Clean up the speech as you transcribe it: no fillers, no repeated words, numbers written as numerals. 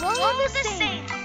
Roll the sand.